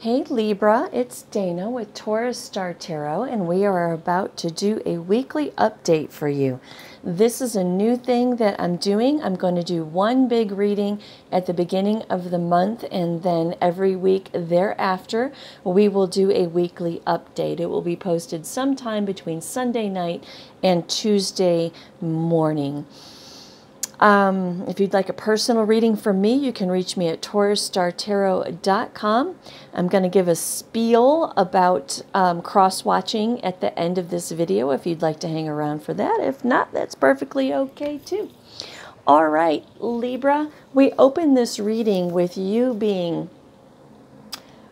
Hey Libra, it's Dana with Taurus Star Tarot, and we are about to do a weekly update for you. This is a new thing that I'm doing. I'm going to do one big reading at the beginning of the month, and then every week thereafter, we will do a weekly update. It will be posted sometime between Sunday night and Tuesday morning. If you'd like a personal reading from me, you can reach me at taurusstartarot.com. I'm going to give a spiel about cross-watching at the end of this video if you'd like to hang around for that. If not, that's perfectly okay too. All right, Libra, we open this reading with you being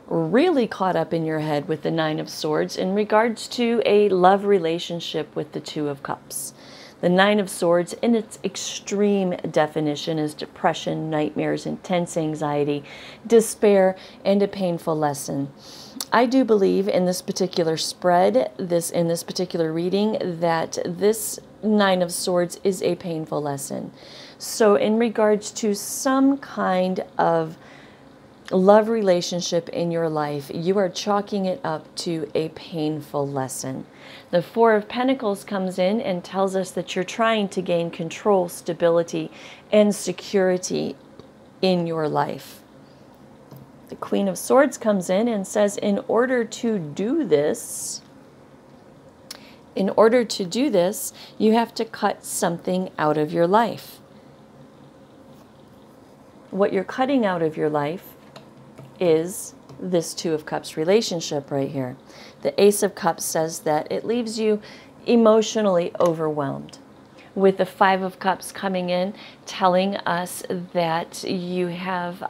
really caught up in your head with the Nine of Swords in regards to a love relationship with the Two of Cups. The Nine of Swords, in its extreme definition, is depression, nightmares, intense anxiety, despair, and a painful lesson. I do believe in this particular spread, in this particular reading, that this Nine of Swords is a painful lesson. So in regards to some kind of love relationship in your life, you are chalking it up to a painful lesson. The Four of Pentacles comes in and tells us that you're trying to gain control, stability, and security in your life. The Queen of Swords comes in and says, in order to do this, you have to cut something out of your life. What you're cutting out of your life is this Two of Cups relationship right here. The Ace of Cups says that it leaves you emotionally overwhelmed, with the Five of Cups coming in telling us that you have,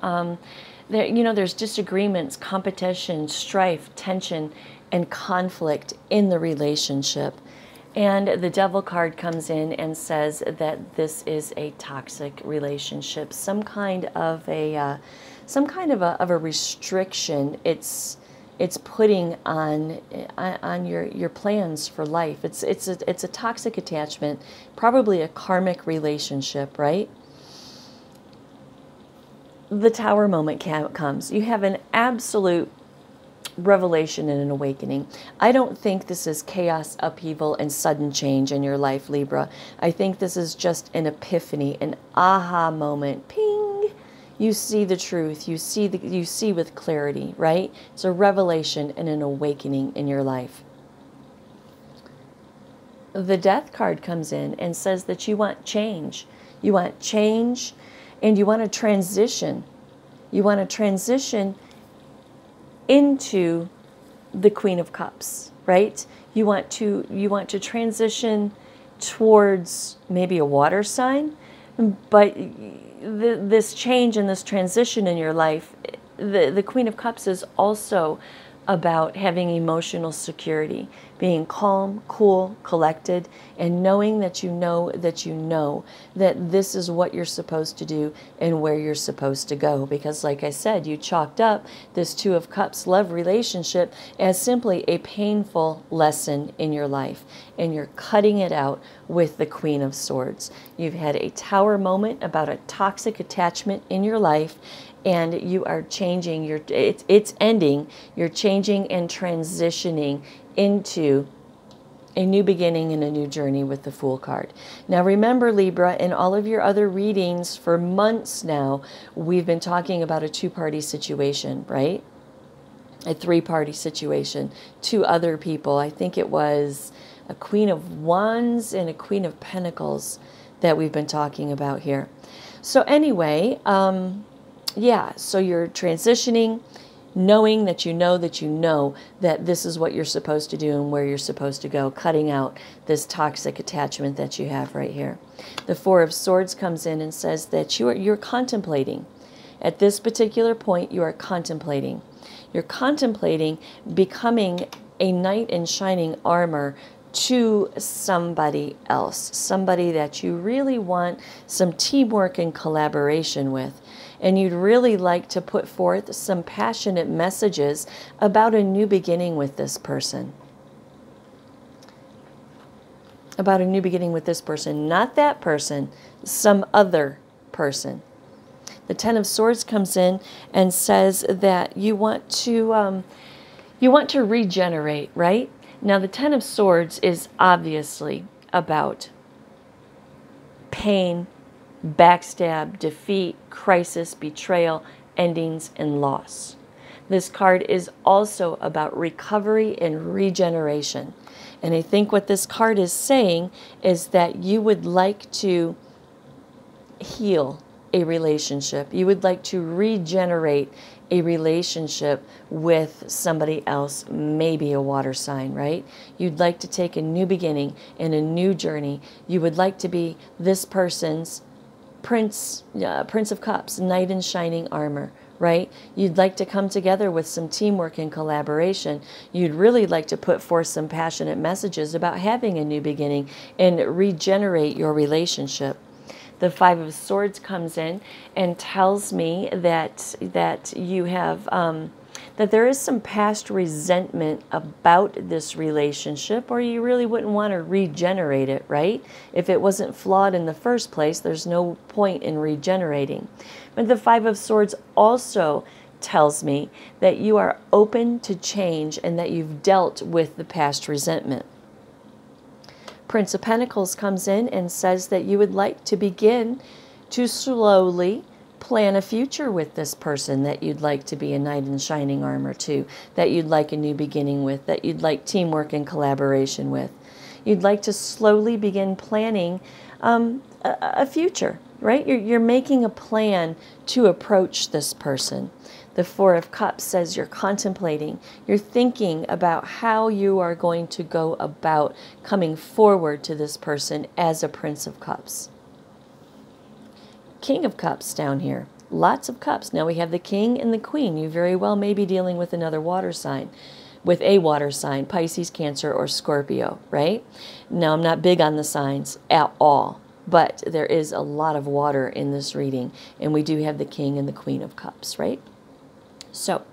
there's disagreements, competition, strife, tension, and conflict in the relationship. And the Devil card comes in and says that this is a toxic relationship, some kind of a restriction it's putting on your plans for life. It's a toxic attachment, probably a karmic relationship, right? The Tower moment comes. You have an absolute revelation and an awakening. I don't think this is chaos, upheaval, and sudden change in your life, Libra. I think this is just an epiphany, an aha moment. Ping! You see the truth. You see with clarity, right? It's a revelation and an awakening in your life. The Death card comes in and says that you want change. You want change, and you want to transition. You want to transition into the Queen of Cups, right? You want to transition towards maybe a water sign, but this change and this transition in your life, the Queen of Cups is also about having emotional security, being calm, cool, collected, and knowing that you know that this is what you're supposed to do and where you're supposed to go. Because like I said, you chalked up this Two of Cups love relationship as simply a painful lesson in your life, and you're cutting it out with the Queen of Swords. You've had a Tower moment about a toxic attachment in your life, and you are changing. It's ending. You're changing and transitioning into a new beginning and a new journey with the Fool card. Now remember, Libra, in all of your other readings for months now, we've been talking about a two-party situation, right? A three-party situation. Two other people. I think it was a Queen of Wands and a Queen of Pentacles that we've been talking about here. So anyway, yeah, so you're transitioning, knowing that you know that this is what you're supposed to do and where you're supposed to go, cutting out this toxic attachment that you have right here. The Four of Swords comes in and says that you're contemplating. At this particular point, you are contemplating. You're contemplating becoming a knight in shining armor to somebody else, somebody that you really want some teamwork and collaboration with. And you'd really like to put forth some passionate messages about a new beginning with this person. About a new beginning with this person, not that person, some other person. The Ten of Swords comes in and says that you want to regenerate, right? Now, the Ten of Swords is obviously about pain, backstab, defeat, crisis, betrayal, endings, and loss. This card is also about recovery and regeneration. And I think what this card is saying is that you would like to heal a relationship. You would like to regenerate a relationship with somebody else, maybe a water sign, right? You'd like to take a new beginning and a new journey. You would like to be this person's Prince of Cups, knight in shining armor, right? You'd like to come together with some teamwork and collaboration. You'd really like to put forth some passionate messages about having a new beginning and regenerate your relationship. The Five of Swords comes in and tells me that you have that there is some past resentment about this relationship, or you really wouldn't want to regenerate it, right? If it wasn't flawed in the first place, there's no point in regenerating. But the Five of Swords also tells me that you are open to change and that you've dealt with the past resentment. Prince of Pentacles comes in and says that you would like to begin to slowly plan a future with this person that you'd like to be a knight in shining armor to, that you'd like a new beginning with, that you'd like teamwork and collaboration with. You'd like to slowly begin planning a future, right? You're making a plan to approach this person. The Four of Cups says you're contemplating, you're thinking about how you are going to go about coming forward to this person as a Prince of Cups. King of Cups down here, lots of cups. Now we have the King and the Queen. You very well may be dealing with another water sign, with a water sign, Pisces, Cancer, or Scorpio, right? Now I'm not big on the signs at all, but there is a lot of water in this reading, and we do have the King and the Queen of Cups, right? So,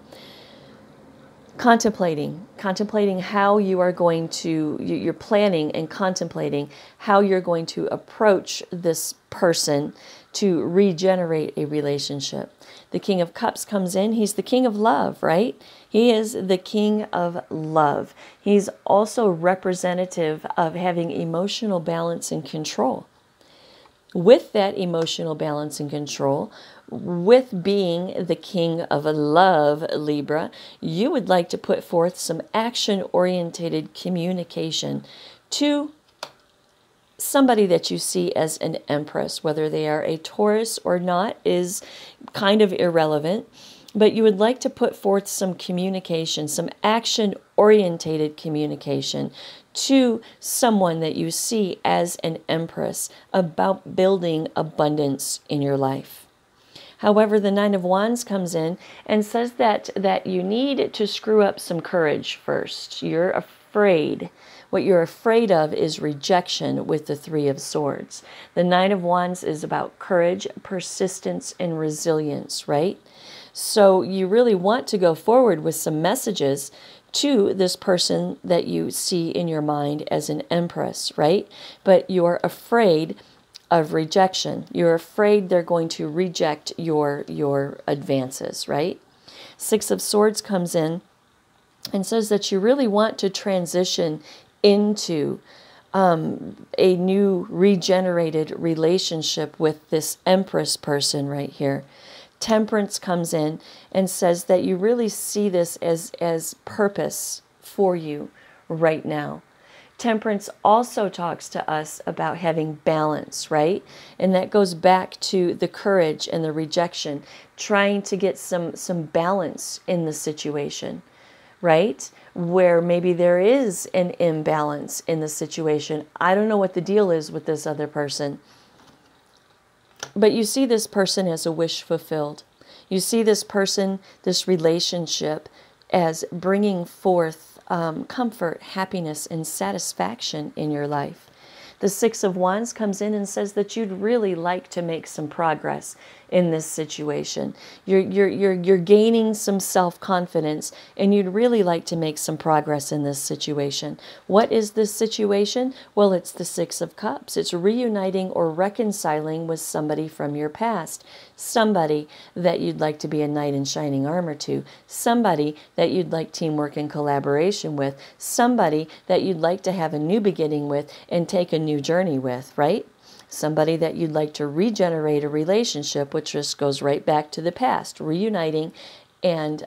contemplating how you are going to, you're planning and contemplating how you're going to approach this person to regenerate a relationship. The King of Cups comes in. He's the King of Love, right? He is the King of Love. He's also representative of having emotional balance and control. With that emotional balance and control, with being the King of Love, Libra, you would like to put forth some action-oriented communication to somebody that you see as an Empress. Whether they are a Taurus or not is kind of irrelevant, but you would like to put forth some communication, some action-oriented communication to someone that you see as an Empress about building abundance in your life. However, the Nine of Wands comes in and says that you need to screw up some courage first. You're afraid. What you're afraid of is rejection with the Three of Swords. The Nine of Wands is about courage, persistence, and resilience, right? So you really want to go forward with some messages to this person that you see in your mind as an Empress, right? But you're afraid of rejection. You're afraid they're going to reject your advances, right? Six of Swords comes in and says that you really want to transition into a new regenerated relationship with this Empress person right here. Temperance comes in and says that you really see this as purpose for you right now. Temperance also talks to us about having balance, right? And that goes back to the courage and the rejection, trying to get some balance in the situation, right? Where maybe there is an imbalance in the situation. I don't know what the deal is with this other person. But you see this person as a wish fulfilled. You see this person, this relationship, as bringing forth comfort, happiness, and satisfaction in your life. The Six of Wands comes in and says that you'd really like to make some progress in this situation. You're gaining some self-confidence, and you'd really like to make some progress in this situation. What is this situation? Well, it's the Six of Cups. It's reuniting or reconciling with somebody from your past, somebody that you'd like to be a knight in shining armor to, somebody that you'd like teamwork and collaboration with, somebody that you'd like to have a new beginning with and take a new journey with, right? Somebody that you'd like to regenerate a relationship, which just goes right back to the past, reuniting and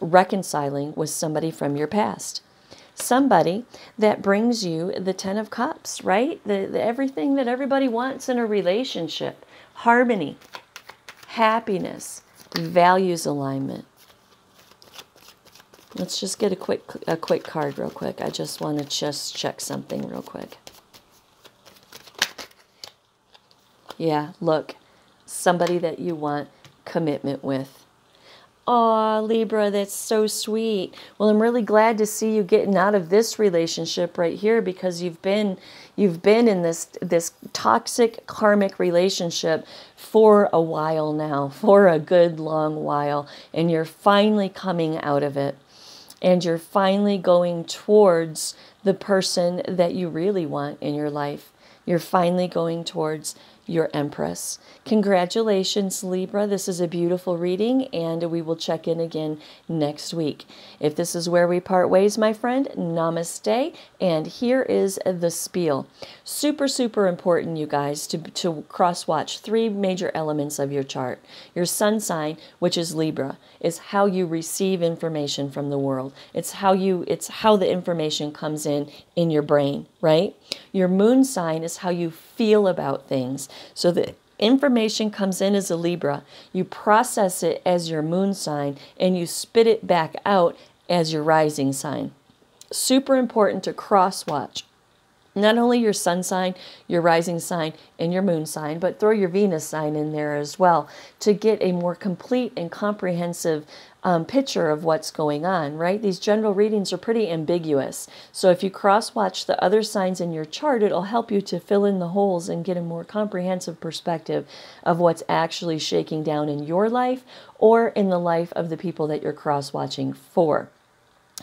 reconciling with somebody from your past. Somebody that brings you the Ten of Cups, right? The everything that everybody wants in a relationship. Harmony, happiness, values alignment. Let's just get a quick card real quick. I just want to just check something real quick. Yeah, look, somebody that you want commitment with. Aw, Libra, that's so sweet. Well, I'm really glad to see you getting out of this relationship right here, because you've been in this toxic karmic relationship for a while now, for a good long while, and you're finally coming out of it. And you're finally going towards the person that you really want in your life. You're finally going towards your Empress. Congratulations, Libra. This is a beautiful reading, and we will check in again next week. If this is where we part ways, my friend, namaste. And here is the spiel. Super, super important, you guys, to cross-watch three major elements of your chart. Your sun sign, which is Libra, is how you receive information from the world. It's how the information comes in your brain, right? Your moon sign is how you feel about things. So the information comes in as a Libra, you process it as your moon sign, and you spit it back out as your rising sign. Super important to cross-watch. Not only your sun sign, your rising sign, and your moon sign, but throw your Venus sign in there as well to get a more complete and comprehensive picture of what's going on, right? These general readings are pretty ambiguous. So if you cross-watch the other signs in your chart, it'll help you to fill in the holes and get a more comprehensive perspective of what's actually shaking down in your life or in the life of the people that you're cross-watching for.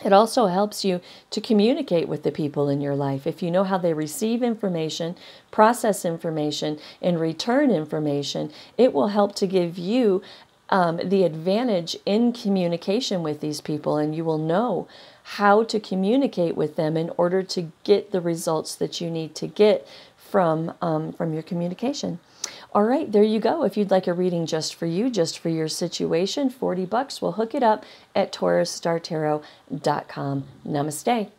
It also helps you to communicate with the people in your life. If you know how they receive information, process information, and return information, it will help to give you the advantage in communication with these people, and you will know how to communicate with them in order to get the results that you need to get from your communication. All right, there you go. If you'd like a reading just for you, just for your situation, $40, we'll hook it up at TaurusStarTarot.com. Namaste.